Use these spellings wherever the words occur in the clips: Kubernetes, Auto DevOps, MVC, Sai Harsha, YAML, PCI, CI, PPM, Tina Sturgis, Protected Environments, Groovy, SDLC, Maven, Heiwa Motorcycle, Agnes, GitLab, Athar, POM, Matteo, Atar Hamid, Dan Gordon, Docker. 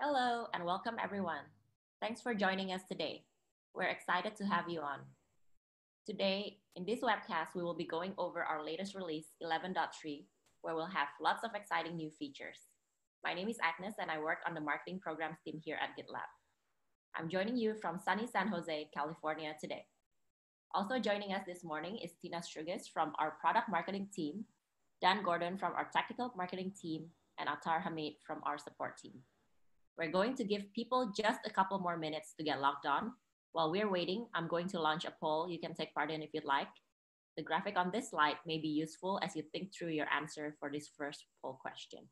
Hello and welcome everyone. Thanks for joining us today. We're excited to have you on. Today, in this webcast, we will be going over our latest release, 11.3, where we'll have lots of exciting new features. My name is Agnes and I work on the marketing programs team here at GitLab. I'm joining you from sunny San Jose, California today. Also joining us this morning is Tina Sturgis from our product marketing team, Dan Gordon from our technical marketing team, and Atar Hamid from our support team. We're going to give people just a couple more minutes to get logged on. While we're waiting, I'm going to launch a poll. You can take part in if you'd like. The graphic on this slide may be useful as you think through your answer for this first poll question.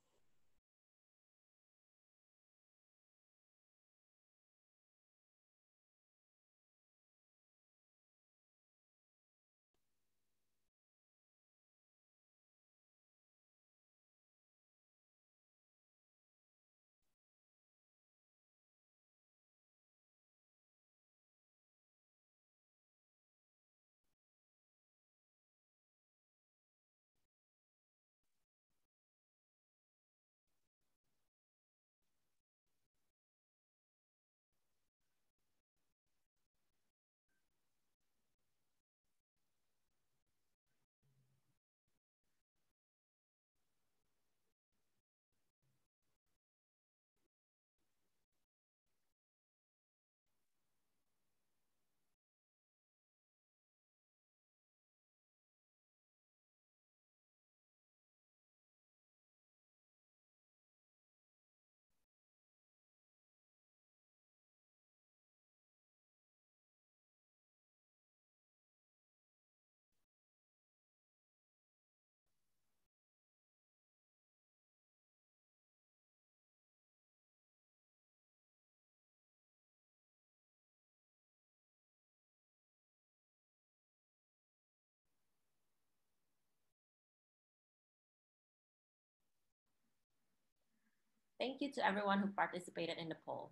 Thank you to everyone who participated in the poll.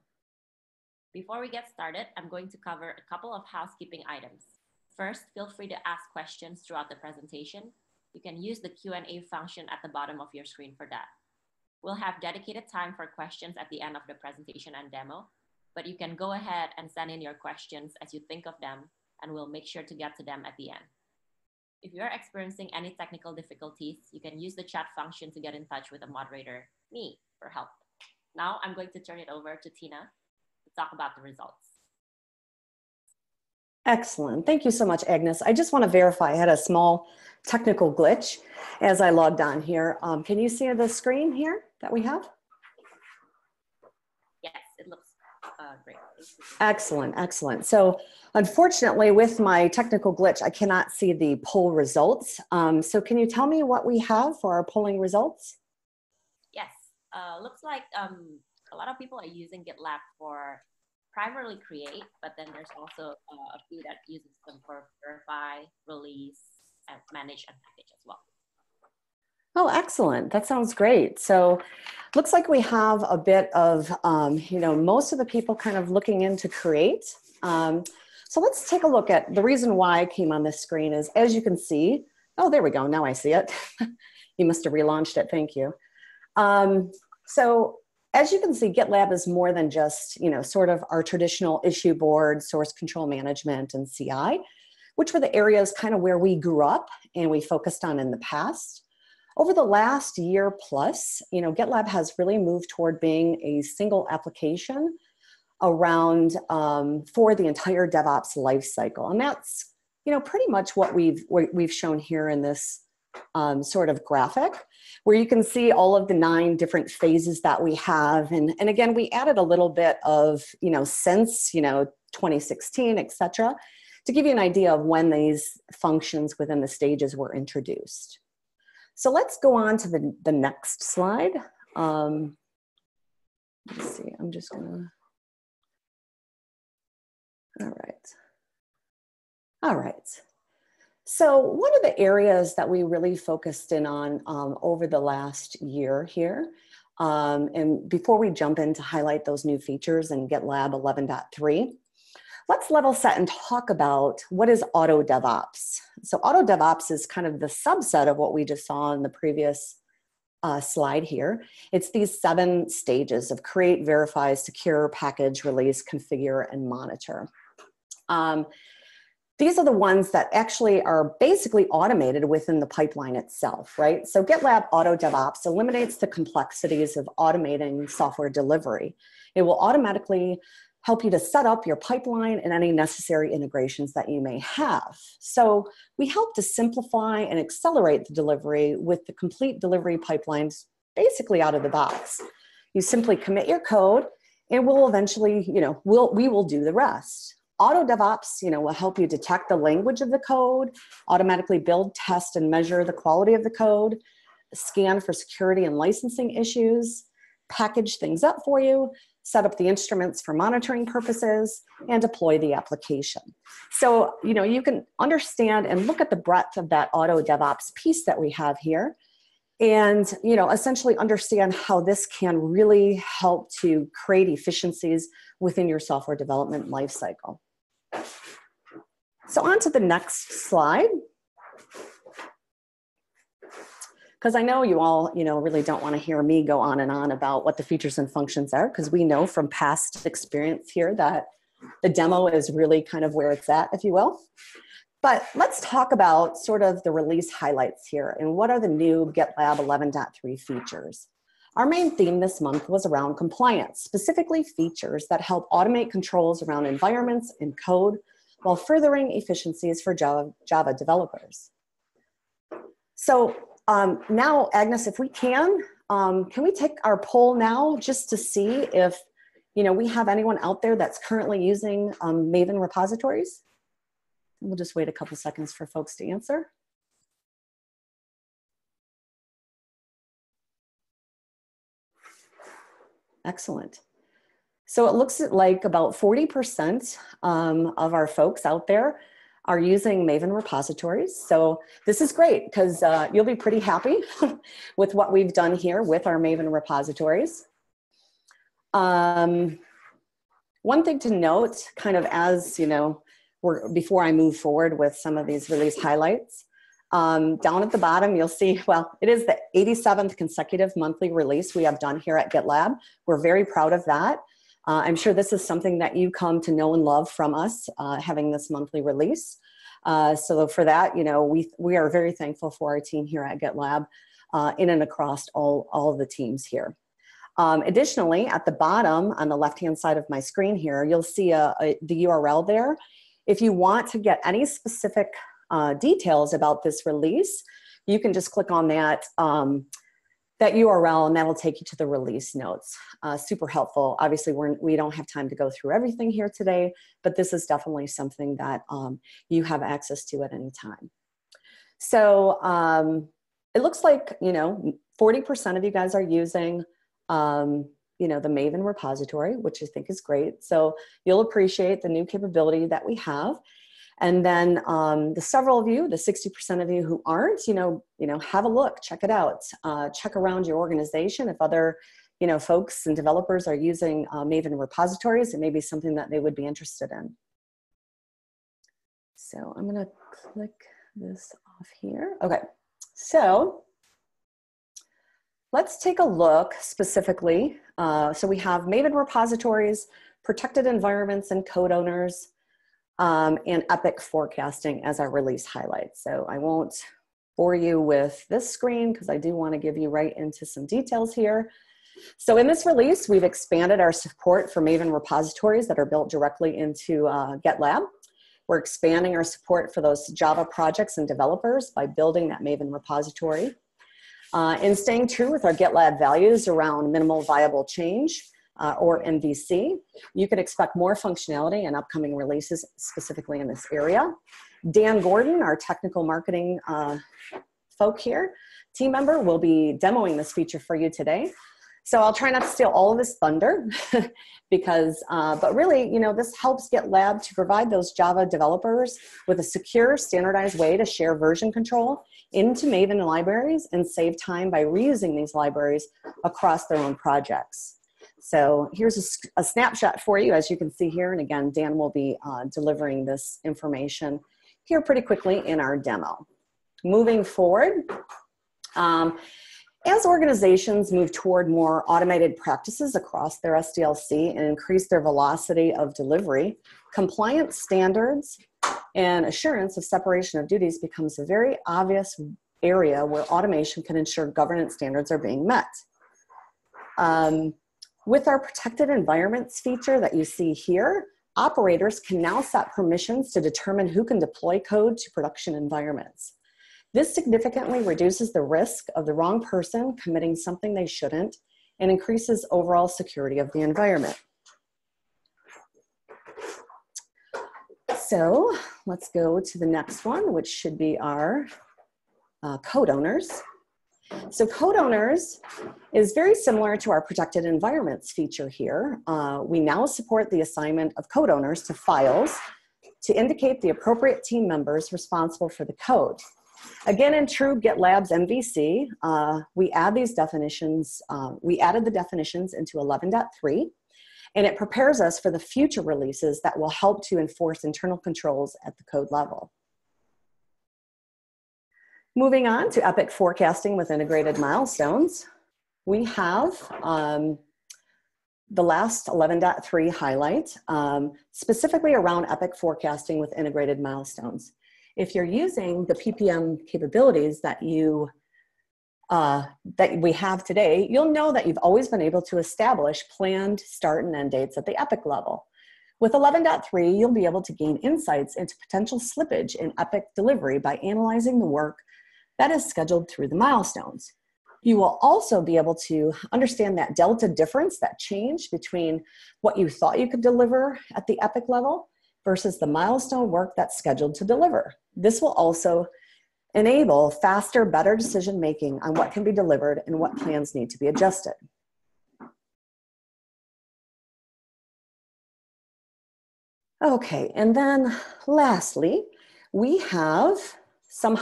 Before we get started, I'm going to cover a couple of housekeeping items. First, feel free to ask questions throughout the presentation. You can use the Q&A function at the bottom of your screen for that. We'll have dedicated time for questions at the end of the presentation and demo, but you can go ahead and send in your questions as you think of them, and we'll make sure to get to them at the end. If you're experiencing any technical difficulties, you can use the chat function to get in touch with a moderator, me, for help. Now I'm going to turn it over to Tina to talk about the results. Excellent. Thank you so much, Agnes. I just want to verify I had a small technical glitch as I logged on here. Can you see the screen here that we have? Yes, it looks great. Excellent, excellent. So unfortunately with my technical glitch, I cannot see the poll results. So can you tell me what we have for our polling results? Looks like a lot of people are using GitLab for primarily create, but then there's also a few that uses them for verify, release, and manage and package as well. Oh, excellent. That sounds great. So looks like we have a bit of, you know, most of the people kind of looking into create. So let's take a look at the reason why I came on this screen is, as you can see, oh, there we go. Now I see it. You must have relaunched it. Thank you. So as you can see, GitLab is more than just, you know, sort of our traditional issue board, source control management, and CI, which were the areas kind of where we grew up and we focused on in the past. Over the last year plus, you know, GitLab has really moved toward being a single application around for the entire DevOps lifecycle. And that's, you know, pretty much what we've shown here in this sort of graphic, where you can see all of the 9 different phases that we have. And again, we added a little bit of, you know, since, you know, 2016, et cetera, to give you an idea of when these functions within the stages were introduced. So let's go on to the next slide. Let's see, I'm just gonna, all right. So one of the areas that we really focused in on over the last year here, and before we jump in to highlight those new features in GitLab 11.3, let's level set and talk about what is Auto DevOps. So Auto DevOps is kind of the subset of what we just saw in the previous slide here. It's these 7 stages of create, verify, secure, package, release, configure, and monitor. These are the ones that actually are basically automated within the pipeline itself, right? So GitLab Auto DevOps eliminates the complexities of automating software delivery. It will automatically help you to set up your pipeline and any necessary integrations that you may have. So we help to simplify and accelerate the delivery with the complete delivery pipelines basically out of the box. You simply commit your code and we'll eventually, we will do the rest. Auto DevOps, will help you detect the language of the code, automatically build, test, and measure the quality of the code, scan for security and licensing issues, package things up for you, set up the instruments for monitoring purposes, and deploy the application. So, you can understand and look at the breadth of that Auto DevOps piece that we have here and, essentially understand how this can really help to create efficiencies within your software development lifecycle. So on to the next slide, because I know you all, really don't want to hear me go on and on about what the features and functions are, because we know from past experience here that the demo is really kind of where it's at, if you will. But let's talk about sort of the release highlights here and what are the new GitLab 11.3 features. Our main theme this month was around compliance, specifically features that help automate controls around environments and code while furthering efficiencies for Java developers. So, now, Agnes, if we can we take our poll now just to see if, we have anyone out there that's currently using Maven repositories? We'll just wait a couple seconds for folks to answer. Excellent. So it looks like about 40% of our folks out there are using Maven repositories. So this is great because you'll be pretty happy with what we've done here with our Maven repositories. One thing to note, kind of as before I move forward with some of these release highlights, down at the bottom you'll see, well, it is the 87th consecutive monthly release we have done here at GitLab. We're very proud of that. I'm sure this is something that you come to know and love from us, having this monthly release. So for that, we are very thankful for our team here at GitLab, in and across all of the teams here. Additionally, at the bottom on the left-hand side of my screen here, you'll see the URL there. If you want to get any specific details about this release, you can just click on that that URL and that'll take you to the release notes. Super helpful. Obviously, we don't have time to go through everything here today, but this is definitely something that you have access to at any time. So it looks like 40% of you guys are using the Maven repository, which I think is great. So you'll appreciate the new capability that we have. And then the several of you, the 60% of you who aren't, have a look, check it out. Check around your organization if other, folks and developers are using Maven repositories. It may be something that they would be interested in. So I'm going to click this off here. Okay, so let's take a look specifically. So we have Maven repositories, protected environments and code owners, and epic forecasting as our release highlights. So I won't bore you with this screen because I do want to give you right into some details here. So in this release, we've expanded our support for Maven repositories that are built directly into GitLab. We're expanding our support for those Java projects and developers by building that Maven repository. And staying true with our GitLab values around minimal viable change, or MVC. You can expect more functionality in upcoming releases specifically in this area. Dan Gordon, our technical marketing folk here, team member, will be demoing this feature for you today. So I'll try not to steal all of this thunder because, but really, this helps GitLab to provide those Java developers with a secure, standardized way to share version control into Maven libraries and save time by reusing these libraries across their own projects. So here's a snapshot for you, as you can see here. And again, Dan will be delivering this information here pretty quickly in our demo. Moving forward, As organizations move toward more automated practices across their SDLC and increase their velocity of delivery, compliance standards and assurance of separation of duties becomes a very obvious area where automation can ensure governance standards are being met. With our protected environments feature that you see here, operators can now set permissions to determine who can deploy code to production environments. This significantly reduces the risk of the wrong person committing something they shouldn't and increases overall security of the environment. So let's go to the next one, which should be our code owners. So code owners is very similar to our protected environments feature here. We now support the assignment of code owners to files to indicate the appropriate team members responsible for the code. Again, in true GitLab's MVC, we add these definitions. We added the definitions into 11.3, and it prepares us for the future releases that will help to enforce internal controls at the code level. Moving on to epic forecasting with integrated milestones, we have the last 11.3 highlight, specifically around epic forecasting with integrated milestones. If you're using the PPM capabilities that we have today, you'll know that you've always been able to establish planned start and end dates at the epic level. With 11.3, you'll be able to gain insights into potential slippage in epic delivery by analyzing the work that is scheduled through the milestones. You will also be able to understand that delta difference, that change between what you thought you could deliver at the epic level versus the milestone work that's scheduled to deliver. This will also enable faster, better decision-making on what can be delivered and what plans need to be adjusted. Okay, and then lastly, we have some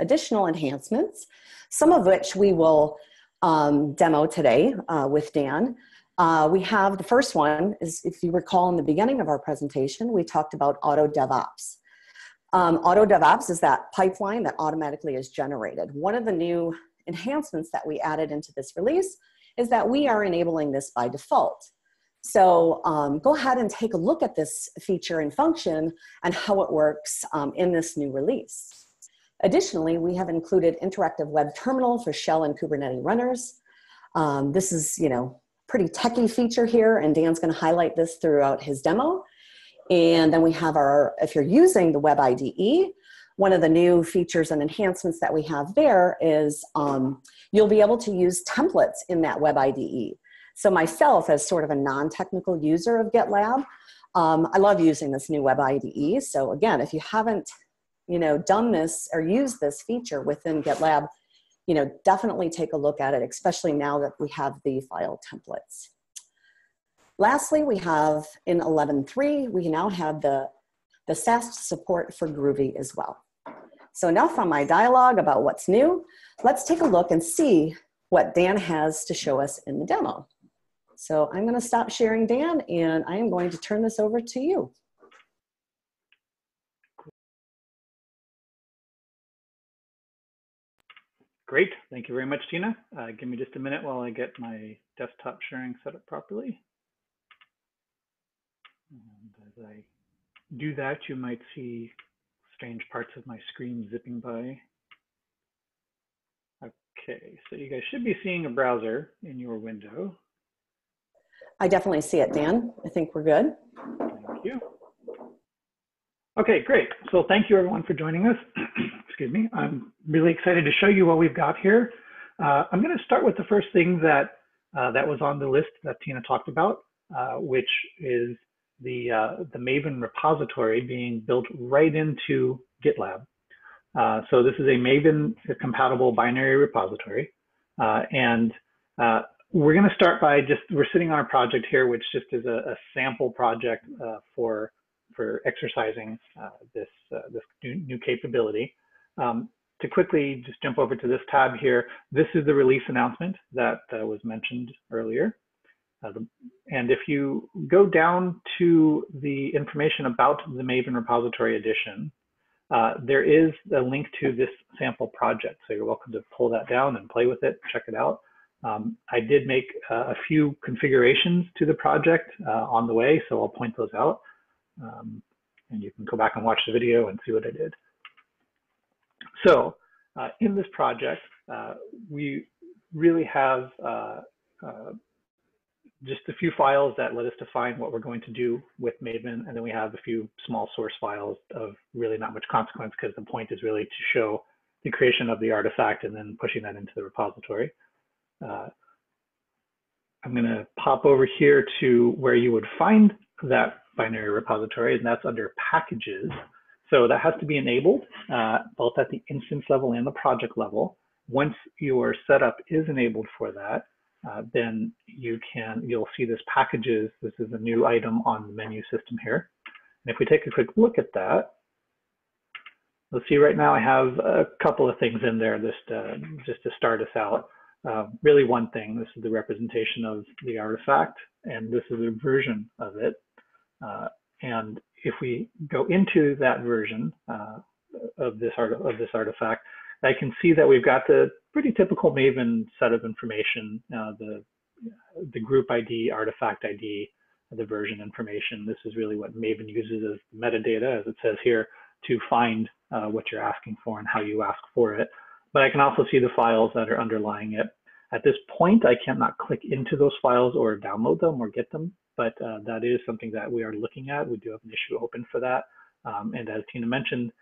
additional enhancements, some of which we will demo today with Dan. We have the first one is, if you recall in the beginning of our presentation, we talked about Auto DevOps. Auto DevOps is that pipeline that automatically is generated. One of the new enhancements that we added into this release is that we are enabling this by default. So go ahead and take a look at this feature and function and how it works in this new release. Additionally, we have included interactive web terminal for shell and Kubernetes runners. This is, you know, pretty techie feature here, and Dan's going to highlight this throughout his demo. And then we have our, if you're using the web IDE, one of the new features and enhancements that we have there is you'll be able to use templates in that web IDE. So myself, as sort of a non-technical user of GitLab, I love using this new web IDE. So again, if you haven't, you know, done this or used this feature within GitLab, you know, definitely take a look at it, especially now that we have the file templates. Lastly, we have in 11.3, we now have the SaaS support for Groovy as well. So enough on my dialogue about what's new. Let's take a look and see what Dan has to show us in the demo. So I'm going to stop sharing, Dan, and I am going to turn this over to you. Great, thank you very much, Tina. Give me just a minute while I get my desktop sharing set up properly. And as I do that, you might see strange parts of my screen zipping by. Okay, so you guys should be seeing a browser in your window. I definitely see it, Dan. I think we're good. Thank you. Okay, great. So thank you everyone for joining us. Excuse me. I'm really excited to show you what we've got here. I'm going to start with the first thing that was on the list that Tina talked about, which is the Maven repository being built right into GitLab. So this is a Maven compatible binary repository, and we're going to start by just, we're sitting on a project here, which just is a sample project for exercising this new capability. To quickly just jump over to this tab here, this is the release announcement that was mentioned earlier. And if you go down to the information about the Maven repository edition, There is a link to this sample project, so you're welcome to pull that down and play with it, check it out. I did make a few configurations to the project on the way, so I'll point those out. And you can go back and watch the video and see what I did. So in this project, we really have just a few files that let us define what we're going to do with Maven. And then we have a few small source files of really not much consequence, because the point is really to show the creation of the artifact and then pushing that into the repository. I'm going to pop over here to where you would find that binary repository, and that's under packages. So that has to be enabled both at the instance level and the project level. Once your setup is enabled for that, then you'll see this packages. This is a new item on the menu system here. And if we take a quick look at that, you'll see right now I have a couple of things in there just to start us out. Really one thing, this is the representation of the artifact, and this is a version of it. And if we go into that version of this artifact, I can see that we've got the pretty typical Maven set of information, the group ID, artifact ID, the version information. This is really what Maven uses as metadata, as it says here, to find what you're asking for and how you ask for it. But I can also see the files that are underlying it. At this point, I cannot click into those files or download them or get them, but that is something that we are looking at. We do have an issue open for that. And as Tina mentioned,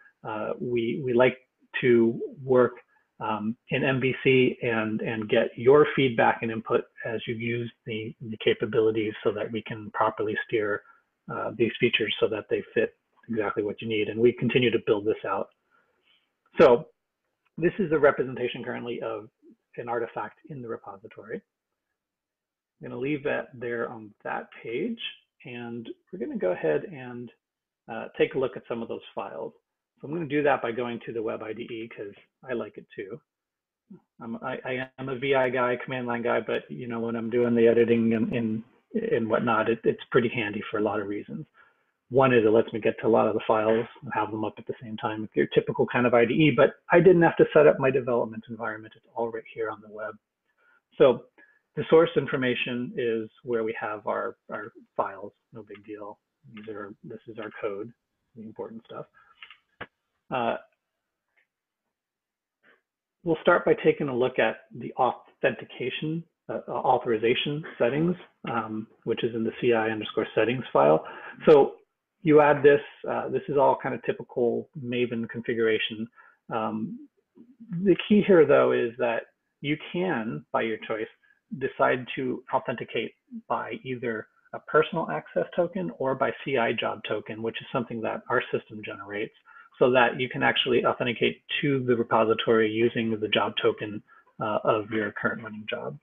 we like to work in MVC and get your feedback and input as you use the capabilities, so that we can properly steer these features so that they fit exactly what you need. And we continue to build this out. So this is a representation currently of an artifact in the repository. I'm going to leave that there on that page, and we're going to go ahead and take a look at some of those files. So I'm going to do that by going to the web IDE, because I like it too. I am a VI guy, command line guy, but you know, when I'm doing the editing and whatnot, it's pretty handy for a lot of reasons. One is it lets me get to a lot of the files and have them up at the same time. It's your typical kind of IDE, but I didn't have to set up my development environment. It's all right here on the web. So the source information is where we have our files, no big deal. This is our code, the important stuff. We'll start by taking a look at the authorization settings, which is in the CI_settings file. So you add this, this is all kind of typical Maven configuration. The key here though is that you can, by your choice, decide to authenticate by either a personal access token or by CI job token, which is something that our system generates, so that you can actually authenticate to the repository using the job token of your current running job.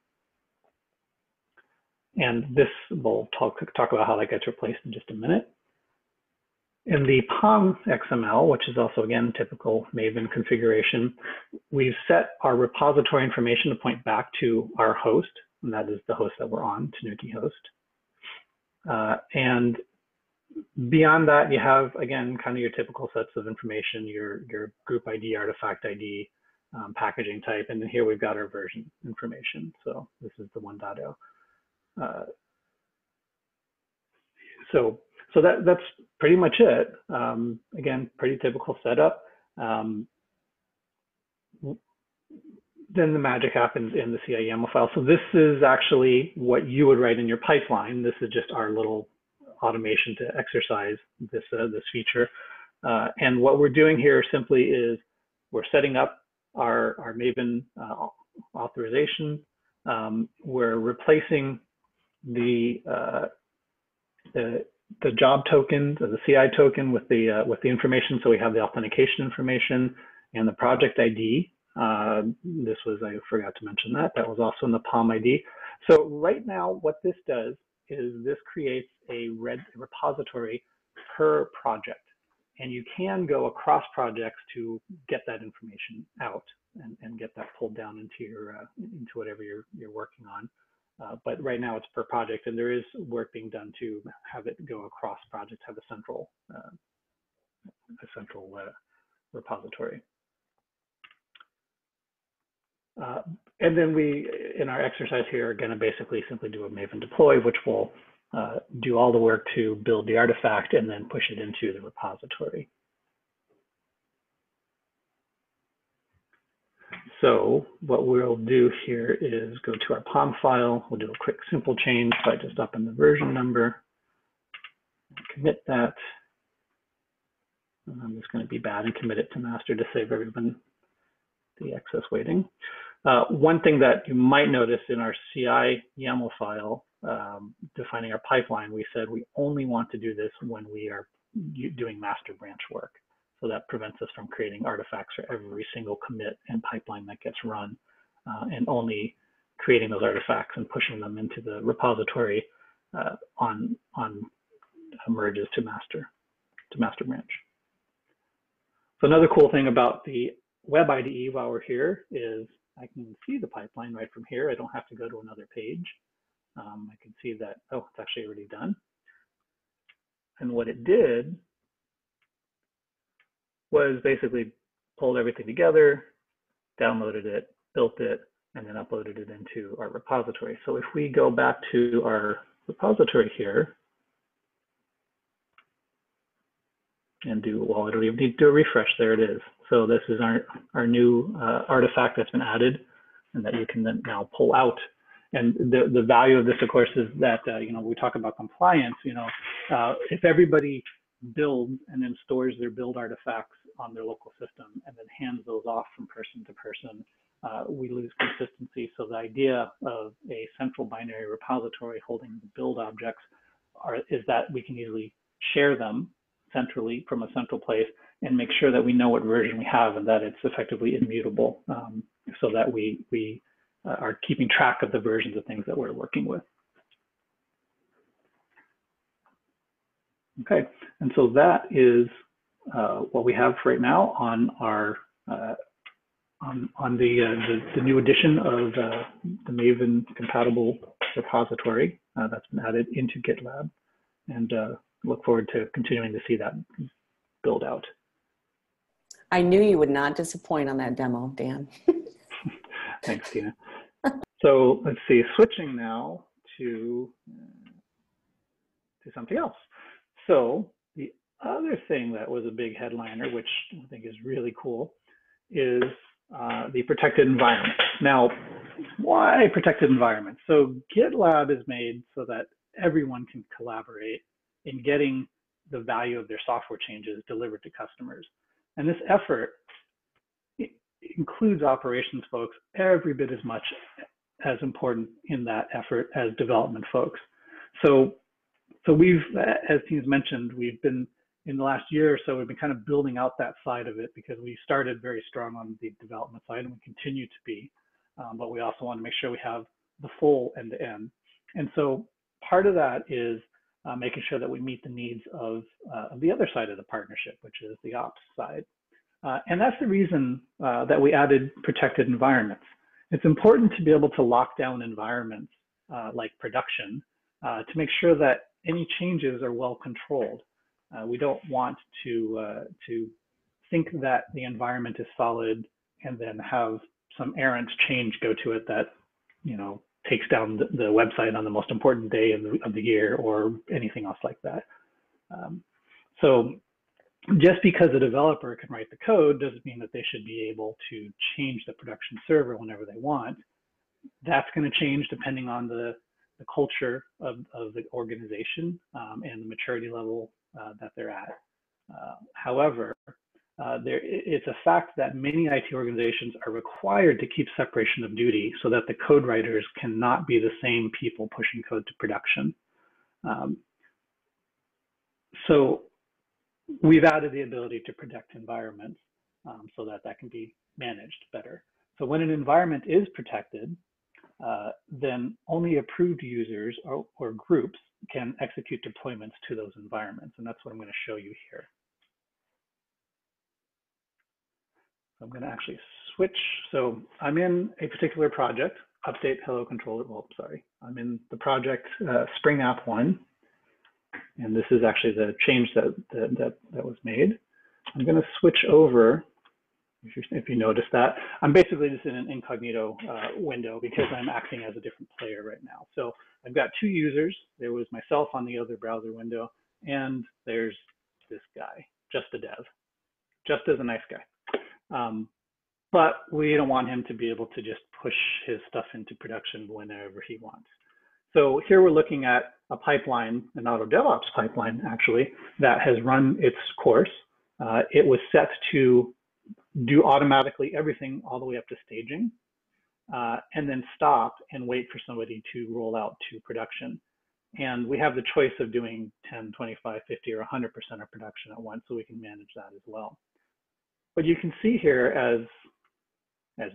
And this, we'll talk about how that gets replaced in just a minute. In the POM XML, which is also, again, typical Maven configuration, we've set our repository information to point back to our host, and that is the host that we're on, Tanuki host. And beyond that, you have, again, kind of your typical sets of information, your group ID, artifact ID, packaging type, and then here we've got our version information. So this is the 1.0. So that's pretty much it. Again, pretty typical setup. Then the magic happens in the CI YAML file. So this is actually what you would write in your pipeline. This is just our little automation to exercise this, this feature. And what we're doing here simply is we're setting up our Maven authorization. We're replacing the job token, the CI token, with the information. So we have the authentication information and the project ID. This was, I forgot to mention that. That was also in the POM ID. So right now, what this does is this creates a repository per project. And you can go across projects to get that information out and get that pulled down into your into whatever you're working on. But right now it's per project, and there is work being done to have it go across projects, have a central repository. And then we, in our exercise here, are going to basically simply do a Maven deploy, which will do all the work to build the artifact and then push it into the repository. So what we'll do here is go to our POM file. We'll do a quick simple change by just upping the version number, commit that. And I'm just going to be bad and commit it to master to save everyone the excess waiting. One thing that you might notice in our CI YAML file, defining our pipeline, we said we only want to do this when we are doing master branch work. So that prevents us from creating artifacts for every single commit and pipeline that gets run, and only creating those artifacts and pushing them into the repository on merges to master branch. So another cool thing about the web IDE while we're here is I can see the pipeline right from here. I don't have to go to another page. I can see that, oh, it's actually already done. And what it did was basically pulled everything together, downloaded it, built it, and then uploaded it into our repository. So if we go back to our repository here and do, well, I don't even need to do a refresh, there it is. So this is our new artifact that's been added and that you can then now pull out. And the value of this, of course, is that, you know, we talk about compliance, you know, if everybody builds and then stores their build artifacts on their local system and then hands those off from person to person, we lose consistency. So the idea of a central binary repository holding the build objects is that we can easily share them centrally from a central place and make sure that we know what version we have and that it's effectively immutable, so that we are keeping track of the versions of things that we're working with. Okay, and so that is what we have right now on our on the new edition of the Maven compatible repository that's been added into GitLab, and look forward to continuing to see that build out. I knew you would not disappoint on that demo, Dan. Thanks, Tina. So let's see, switching now to something else. So the other thing that was a big headliner, which I think is really cool, is the protected environment. Now, why protected environment? So GitLab is made so that everyone can collaborate in getting the value of their software changes delivered to customers. And this effort includes operations folks every bit as much as important in that effort as development folks. So we've, as Tina's mentioned, we've been, in the last year or so, we've been kind of building out that side of it because we started very strong on the development side and we continue to be, but we also want to make sure we have the full end-to-end. And so part of that is making sure that we meet the needs of the other side of the partnership, which is the ops side. And that's the reason that we added protected environments. It's important to be able to lock down environments like production to make sure that any changes are well controlled. We don't want to think that the environment is solid and then have some errant change go to it that, you know, takes down the website on the most important day of the year or anything else like that. So just because a developer can write the code doesn't mean that they should be able to change the production server whenever they want. That's going to change depending on the culture of the organization and the maturity level that they're at. However, it's a fact that many IT organizations are required to keep separation of duty so that the code writers cannot be the same people pushing code to production. So we've added the ability to protect environments so that that can be managed better. So when an environment is protected, then only approved users or groups can execute deployments to those environments. And that's what I'm going to show you here. I'm going to actually switch. So I'm in a particular project, update hello controller. Well, sorry, I'm in the project Spring App 1. And this is actually the change that was made. I'm going to switch over. If you notice that, I'm basically just in an incognito window because I'm acting as a different player right now. So I've got two users. There was myself on the other browser window, and there's this guy, just a dev, just as a nice guy. But we don't want him to be able to just push his stuff into production whenever he wants. So here we're looking at a pipeline, an Auto DevOps pipeline, actually, that has run its course. It was set to do automatically everything all the way up to staging, and then stop and wait for somebody to roll out to production. And we have the choice of doing 10, 25, 50, or 100% of production at once, so we can manage that as well. But you can see here as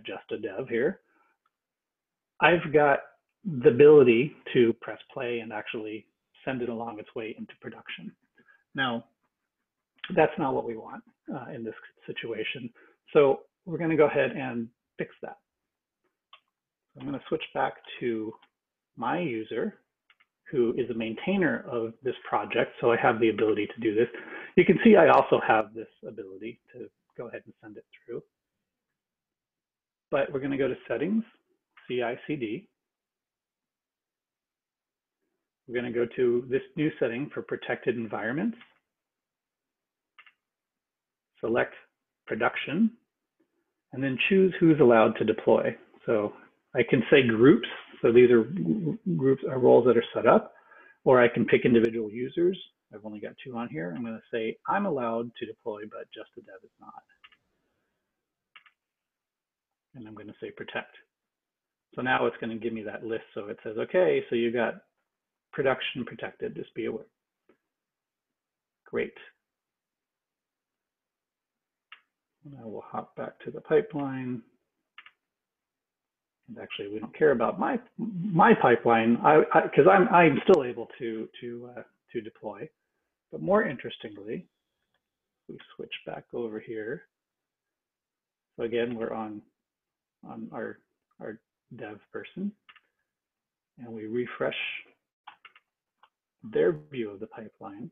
just a dev here, I've got the ability to press play and actually send it along its way into production. Now, that's not what we want in this situation. So we're going to go ahead and fix that. I'm going to switch back to my user, who is a maintainer of this project. So I have the ability to do this. You can see I also have this ability to go ahead and send it through. But we're going to go to settings, CI/CD. We're going to go to this new setting for protected environments. Select production, and then choose who's allowed to deploy. So I can say groups. So these are groups or roles that are set up, or I can pick individual users. I've only got two on here. I'm going to say I'm allowed to deploy, but just a dev is not. And I'm going to say protect. So now it's going to give me that list. So it says, okay, so you got production protected, just be aware. Great. I will hop back to the pipeline. And actually, we don't care about my pipeline, because I'm still able to deploy. But more interestingly, we switch back over here. So again, we're on our dev person, and we refresh their view of the pipeline.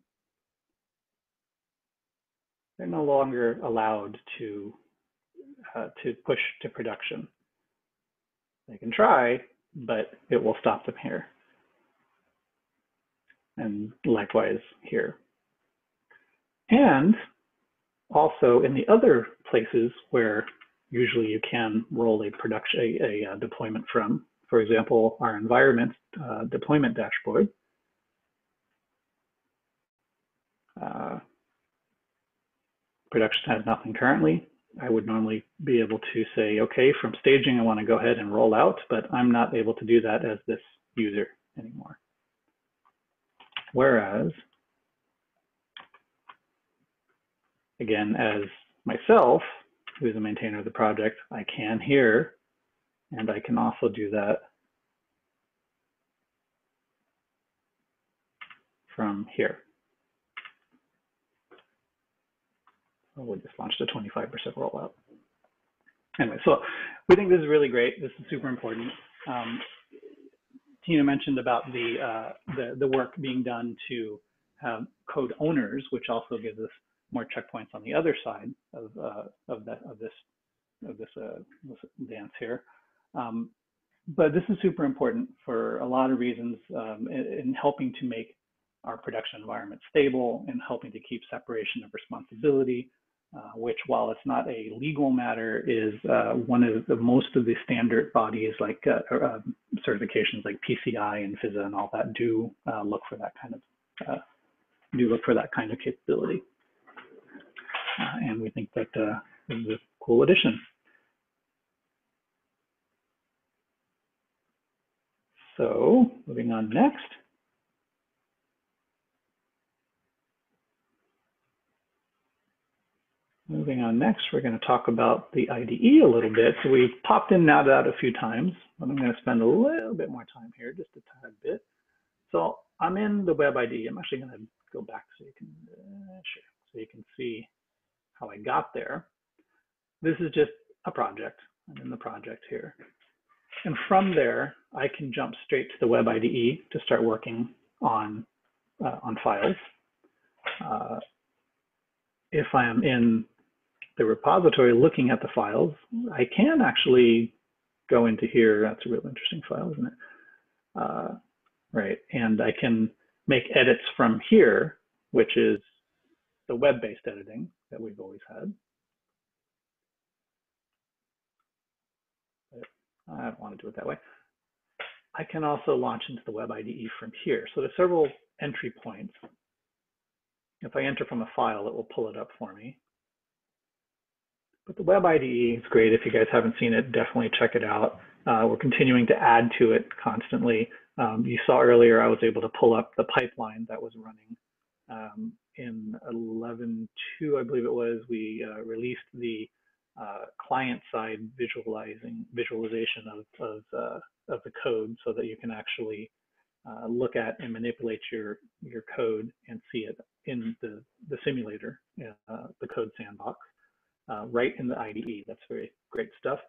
They're no longer allowed to push to production. They can try, but it will stop them here. And likewise here. And also in the other places where usually you can roll a production, a deployment from, for example, our environment deployment dashboard. Production has nothing currently. I would normally be able to say, okay, from staging, I want to go ahead and roll out, but I'm not able to do that as this user anymore. Whereas, again, as myself, who's a maintainer of the project, I can here, and I can also do that from here. We just launched a 25% rollout. Anyway, so we think this is really great. This is super important. Tina mentioned about the work being done to have code owners, which also gives us more checkpoints on the other side of this dance here. But this is super important for a lot of reasons in helping to make our production environment stable and helping to keep separation of responsibility. Which, while it's not a legal matter, is one of the most of the standard bodies like certifications like PCI and FISA and all that do look for that kind of capability. And we think that this is a cool addition. So moving on next. Moving on next, we're going to talk about the IDE a little bit. So we've popped in and out a few times, but I'm going to spend a little bit more time here, just a tad bit. So I'm in the web IDE. I'm actually going to go back so you can so you can see how I got there. This is just a project. I'm in the project here, and from there I can jump straight to the web IDE to start working on files. if I am in the repository looking at the files, I can actually go into here. That's a real interesting file, isn't it? Right, and I can make edits from here, which is the web-based editing that we've always had. But I don't want to do it that way. I can also launch into the web IDE from here. So there's several entry points. If I enter from a file, it will pull it up for me. But the web IDE is great. If you guys haven't seen it, definitely check it out. We're continuing to add to it constantly. You saw earlier, I was able to pull up the pipeline that was running in 11.2, I believe it was. We released the client-side visualization of the code so that you can actually look at and manipulate your code and see it in the simulator, the code sandbox, right in the IDE. That's very great stuff.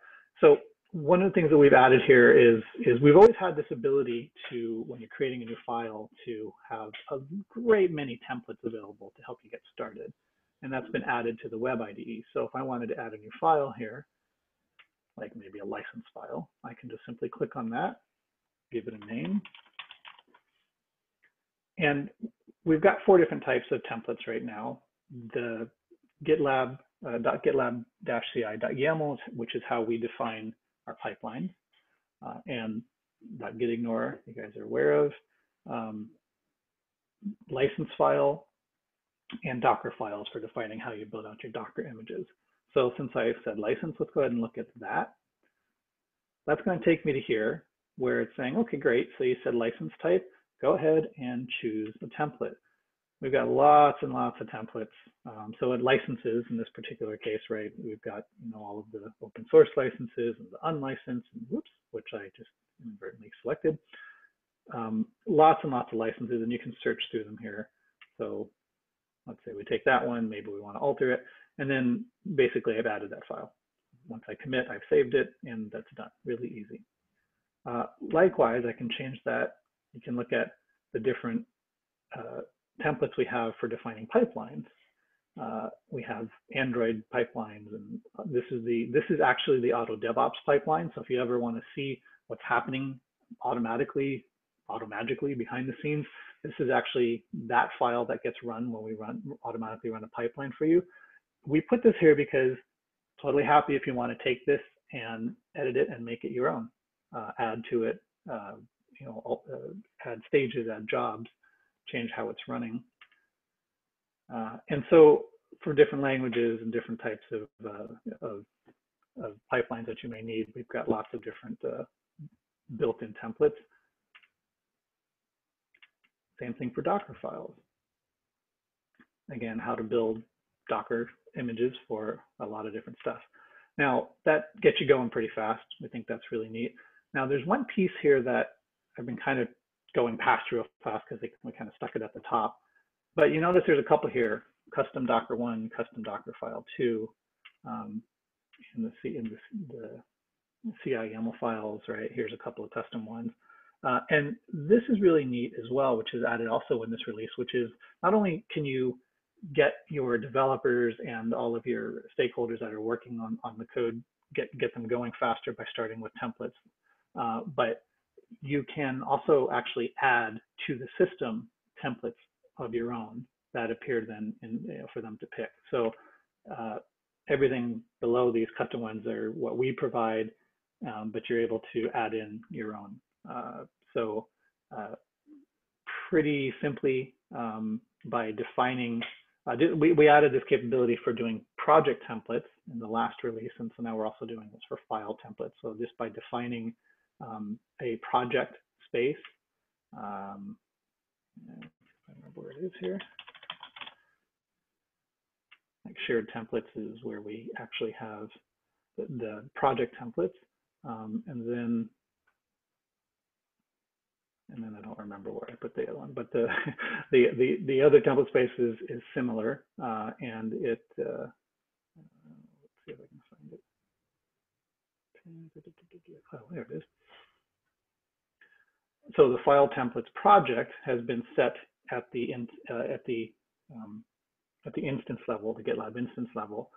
So one of the things that we've added here is we've always had this ability to, when you're creating a new file, to have a great many templates available to help you get started. And that's been added to the web IDE. So if I wanted to add a new file here, like maybe a license file, I can just simply click on that, give it a name. And we've got four different types of templates right now. The GitLab, .gitlab-ci.yaml, which is how we define our pipeline, and .gitignore, you guys are aware of, license file, and Docker files for defining how you build out your Docker images. So since I said license, let's go ahead and look at that. That's going to take me to here where it's saying, okay, great. So you said license type, go ahead and choose a template. We've got lots and lots of templates. So at licenses in this particular case, right, we've got all of the open source licenses and the unlicensed, and whoops, which I just inadvertently selected. Lots and lots of licenses, and you can search through them here. So let's say we take that one, maybe we want to alter it, and then basically I've added that file. Once I commit, I've saved it, and that's done, really easy. Likewise, I can change that. You can look at the different templates we have for defining pipelines. We have Android pipelines, and this is actually the Auto DevOps pipeline. So if you ever want to see what's happening automagically behind the scenes, this is actually that file that gets run when we automatically run a pipeline for you. We put this here because totally happy if you want to take this and edit it and make it your own, add to it, add stages, add jobs, change how it's running. And so for different languages and different types of pipelines that you may need, we've got lots of different built-in templates. Same thing for Docker files. Again, how to build Docker images for a lot of different stuff. Now, that gets you going pretty fast. I think that's really neat. Now, there's one piece here that I've been kind of going past real fast because we kind of stuck it at the top. But you notice there's a couple here, custom Docker 1, custom Docker file 2, in the CI YAML files, right? Here's a couple of custom ones. And this is really neat as well, which is added also in this release, which is not only can you get your developers and all of your stakeholders that are working on the code, get them going faster by starting with templates, but you can also actually add to the system templates of your own that appear then for them to pick. So everything below these custom ones are what we provide, but you're able to add in your own. So pretty simply by defining, we added this capability for doing project templates in the last release, and so now we're also doing this for file templates. So just by defining a project space, if I remember where it is here, like shared templates is where we actually have the project templates, and then I don't remember where I put the other one, but the other template space is similar, and it let's see if I can find it. Oh, there it is. So the file templates project has been set at the at the instance level, the GitLab instance level.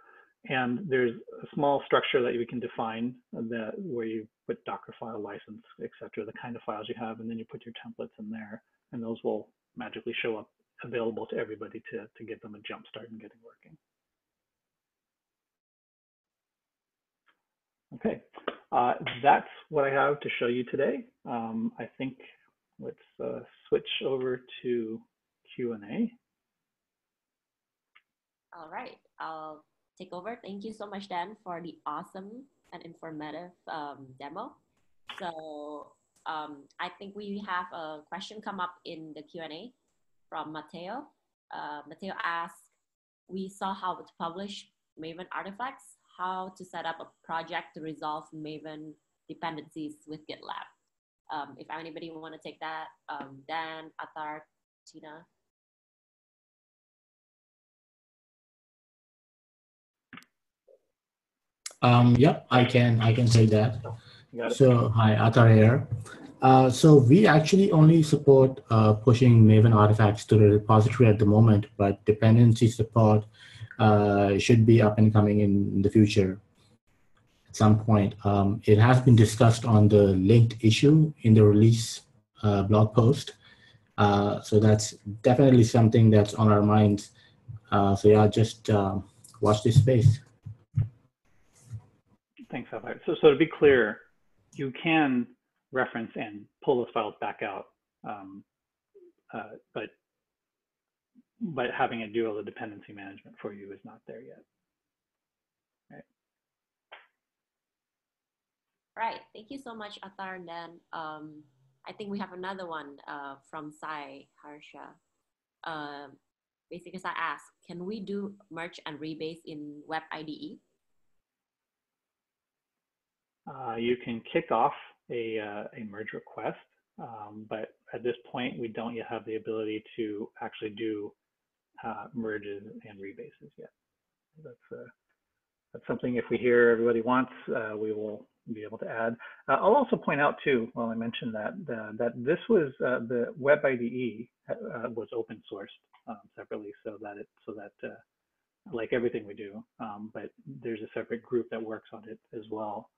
And there's a small structure that we can define that where you put Docker file license, et cetera, the kind of files you have, and then you put your templates in there, and those will magically show up available to everybody to get them a jump start and getting working. Okay, that's what I have to show you today. I think let's switch over to Q&A. All right, I'll take over. Thank you so much, Dan, for the awesome and informative demo. So I think we have a question come up in the Q&A from Matteo. Matteo asked, we saw how to publish Maven artifacts, how to set up a project to resolve Maven dependencies with GitLab. If anybody want to take that, Dan, Athar, Tina. Yeah, I can say that. So hi, Atar here. So we actually only support pushing Maven artifacts to the repository at the moment, but dependency support should be up and coming in the future at some point. It has been discussed on the linked issue in the release blog post. So that's definitely something that's on our minds. So yeah, just watch this space. Thanks, Athar. So to be clear, you can reference and pull those files back out, but having it do all the dependency management for you is not there yet. Right. Right. Thank you so much, Athar. And then I think we have another one from Sai Harsha. Basically, I asked, can we do merge and rebase in Web IDE? You can kick off a merge request, but at this point, we don't yet have the ability to actually do merges and rebases yet. That's something, if we hear everybody wants, we will be able to add. I'll also point out too, while I mentioned that, that this was the Web IDE was open sourced separately, so that like everything we do, but there's a separate group that works on it as well.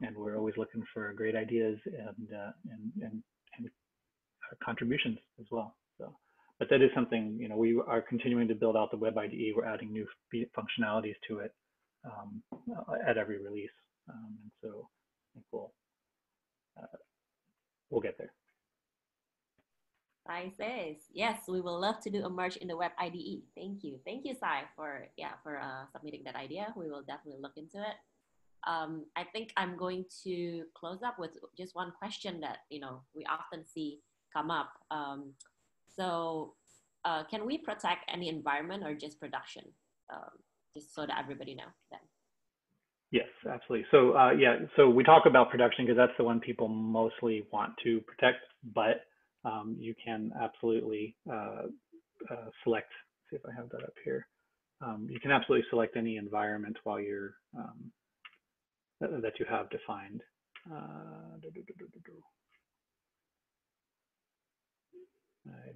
And we're always looking for great ideas and contributions as well. So, but that is something, you know, we are continuing to build out the Web IDE. We're adding new functionalities to it at every release, and so I think we'll get there. Sai says yes. We will love to do a merge in the Web IDE. Thank you, Sai, for submitting that idea. We will definitely look into it. I think I'm going to close up with just one question that, you know, we often see come up. So can we protect any environment or just production? Just so that everybody knows then. Yes, absolutely. So yeah, so we talk about production because that's the one people mostly want to protect, but you can absolutely select, see if I have that up here. You can absolutely select any environment while you're, that you have defined. I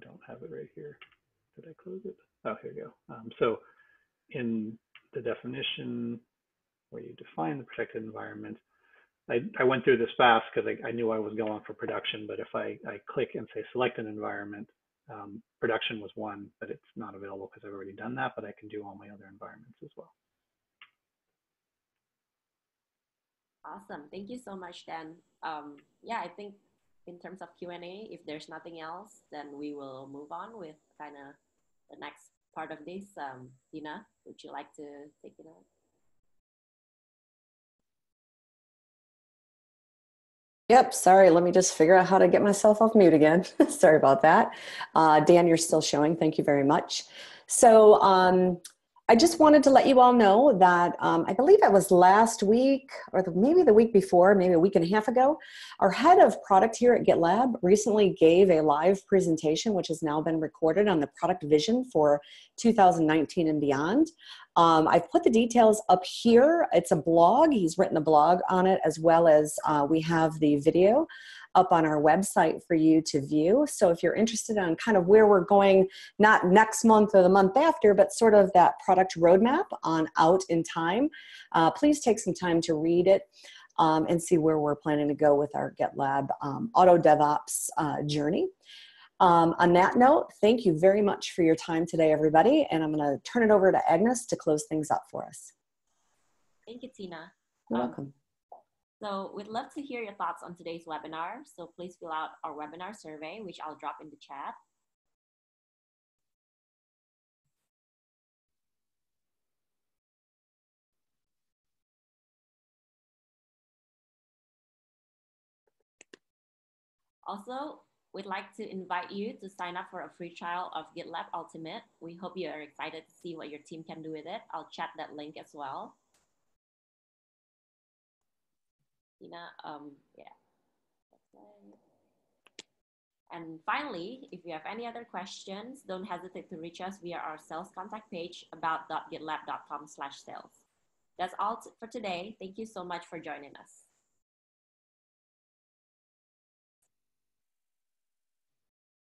don't have it right here. Did I close it? Oh, here we go. So in the definition where you define the protected environment, I went through this fast because I knew I was going for production, but if I click and say select an environment, production was one, but it's not available because I've already done that, but I can do all my other environments as well. Awesome. Thank you so much, Dan. Yeah, I think in terms of Q&A, if there's nothing else, then we will move on with kind of the next part of this. Tina, would you like to take it on? Yep. Sorry. Let me just figure out how to get myself off mute again. Sorry about that. Dan, you're still showing. Thank you very much. So, I just wanted to let you all know that I believe it was last week or maybe the week before, maybe a week and a half ago, our head of product here at GitLab recently gave a live presentation, which has now been recorded, on the product vision for 2019 and beyond. I've put the details up here. It's a blog. He's written a blog on it, as well as we have the video. up on our website for you to view. So if you're interested on kind of where we're going, not next month or the month after, but sort of that product roadmap on out in time, please take some time to read it and see where we're planning to go with our GitLab Auto DevOps journey. On that note, thank you very much for your time today, everybody. And I'm going to turn it over to Agnes to close things up for us. Thank you, Tina. You're welcome. So we'd love to hear your thoughts on today's webinar. So please fill out our webinar survey, which I'll drop in the chat. Also, we'd like to invite you to sign up for a free trial of GitLab Ultimate. We hope you are excited to see what your team can do with it. I'll chat that link as well. Tina, yeah. And finally, if you have any other questions, don't hesitate to reach us via our sales contact page about.gitlab.com/sales. That's all for today. Thank you so much for joining us.